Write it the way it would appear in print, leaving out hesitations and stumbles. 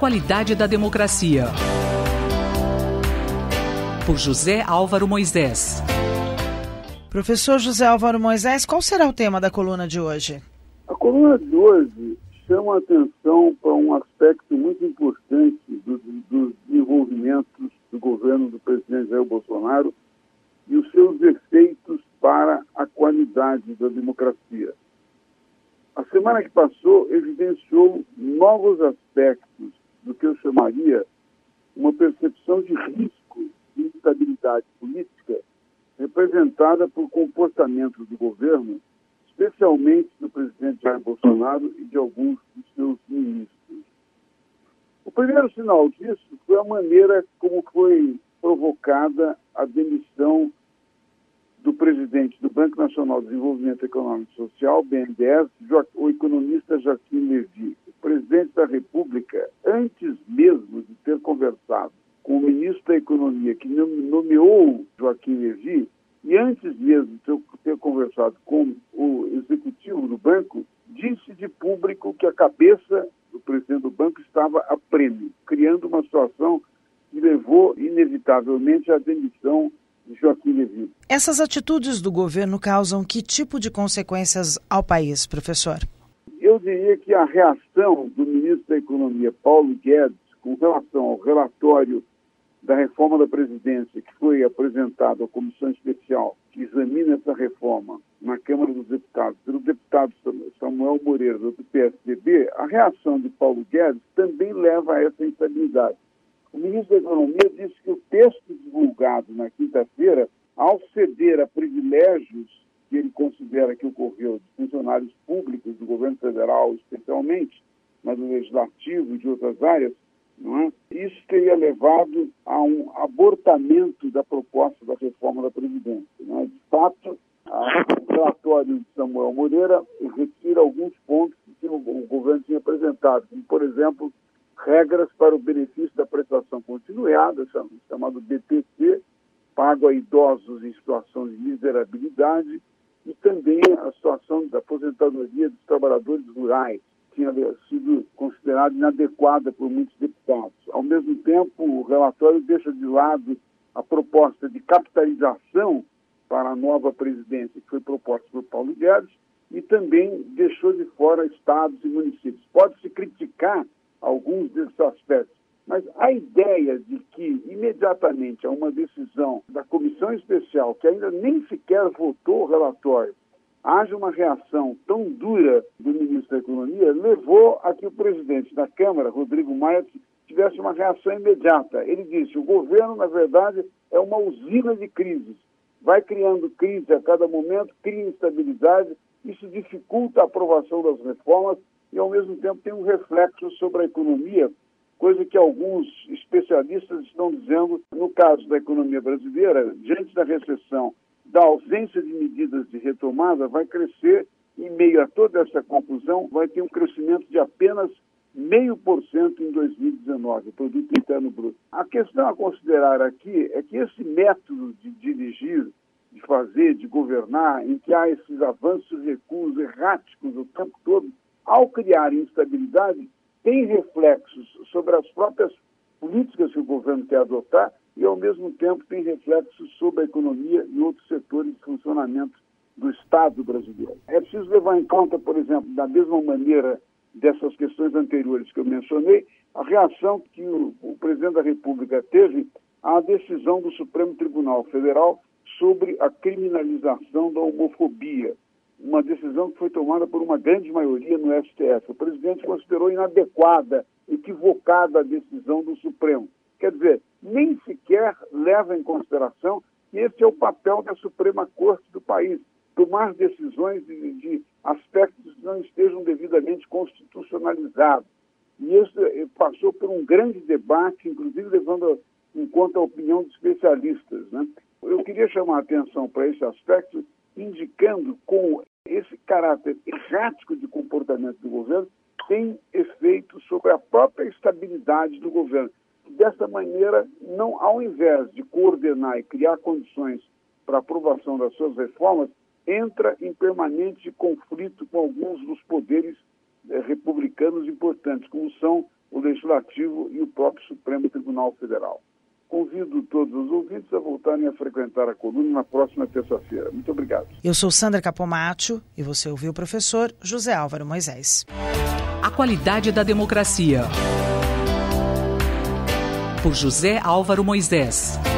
qualidade da democracia. Por José Álvaro Moisés. Professor José Álvaro Moisés, qual será o tema da coluna de hoje? A coluna de hoje chama a atenção para um aspecto muito importante dos desenvolvimentos do governo do presidente Jair Bolsonaro e os seus efeitos para a qualidade da democracia. A semana que passou evidenciou novos aspectos do que eu chamaria uma percepção de risco de instabilidade política representada por comportamentos do governo, especialmente do presidente Jair Bolsonaro e de alguns de seus ministros. O primeiro sinal disso foi a maneira como foi provocada a demissão do presidente do Banco Nacional de Desenvolvimento Econômico e Social, BNDES, o economista Joaquim Levy. O presidente da República, antes mesmo de ter conversado com o ministro da Economia, que nomeou Joaquim Levy, e antes mesmo de ter conversado com o executivo do banco, disse de público que a cabeça do presidente do banco estava a prêmio, criando uma situação que levou, inevitavelmente, à demissão de Joaquim Levy. Essas atitudes do governo causam que tipo de consequências ao país, professor? Eu diria que a reação do ministro da Economia, Paulo Guedes, com relação ao relatório da reforma da Presidência, que foi apresentada à Comissão Especial, que examina essa reforma na Câmara dos Deputados, pelo deputado Samuel Moreira, do PSDB, a reação de Paulo Guedes também leva a essa instabilidade. O ministro da Economia disse que o texto divulgado na quinta-feira, ao ceder a privilégios que ele considera que ocorreu de funcionários públicos do governo federal, especialmente, mas do legislativo e de outras áreas, não é? Isso teria levado a um abortamento da proposta da reforma da Previdência. Não é? De fato, o relatório de Samuel Moreira retira alguns pontos que o governo tinha apresentado, como, por exemplo, regras para o benefício da prestação continuada, chamado BPC, pago a idosos em situação de miserabilidade, e também a situação da aposentadoria dos trabalhadores rurais, tinha sido considerada inadequada por muitos deputados. Ao mesmo tempo, o relatório deixa de lado a proposta de capitalização para a nova presidência, que foi proposta por Paulo Guedes, e também deixou de fora estados e municípios. Pode-se criticar alguns desses aspectos, mas a ideia de que imediatamente há uma decisão da Comissão Especial, que ainda nem sequer votou o relatório, haja uma reação tão dura do ministro da Economia, levou a que o presidente da Câmara, Rodrigo Maia, tivesse uma reação imediata. Ele disse: o governo, na verdade, é uma usina de crises. Vai criando crise a cada momento, cria instabilidade, isso dificulta a aprovação das reformas e, ao mesmo tempo, tem um reflexo sobre a economia, coisa que alguns especialistas estão dizendo, no caso da economia brasileira, diante da recessão, da ausência de medidas de retomada, vai crescer, em meio a toda essa confusão, vai ter um crescimento de apenas 0,5% em 2019, produto interno bruto. A questão a considerar aqui é que esse método de dirigir, de fazer, de governar, em que há esses avanços e recuos erráticos o tempo todo, ao criar instabilidade, tem reflexos sobre as próprias políticas que o governo quer adotar e, ao mesmo tempo, tem reflexos sobre a economia e outros setores de funcionamento do Estado brasileiro. É preciso levar em conta, por exemplo, da mesma maneira dessas questões anteriores que eu mencionei, a reação que o presidente da República teve à decisão do Supremo Tribunal Federal sobre a criminalização da homofobia, uma decisão que foi tomada por uma grande maioria no STF. O presidente considerou inadequada, equivocada a decisão do Supremo. Quer dizer, nem sequer leva em consideração que esse é o papel da Suprema Corte do país, tomar decisões de aspectos que não estejam devidamente constitucionalizados. E isso passou por um grande debate, inclusive levando em conta a opinião de especialistas, né? Eu queria chamar a atenção para esse aspecto, indicando como esse caráter errático de comportamento do governo tem efeito sobre a própria estabilidade do governo. Dessa maneira, não, ao invés de coordenar e criar condições para aprovação das suas reformas, entra em permanente conflito com alguns dos poderes republicanos importantes, como são o o Legislativo e o próprio Supremo Tribunal Federal. Convido todos os ouvintes a voltarem a frequentar a coluna na próxima terça-feira. Muito obrigado. Eu sou Sandra Capomaccio e você ouviu o professor José Álvaro Moisés. A qualidade da democracia. Por José Álvaro Moisés.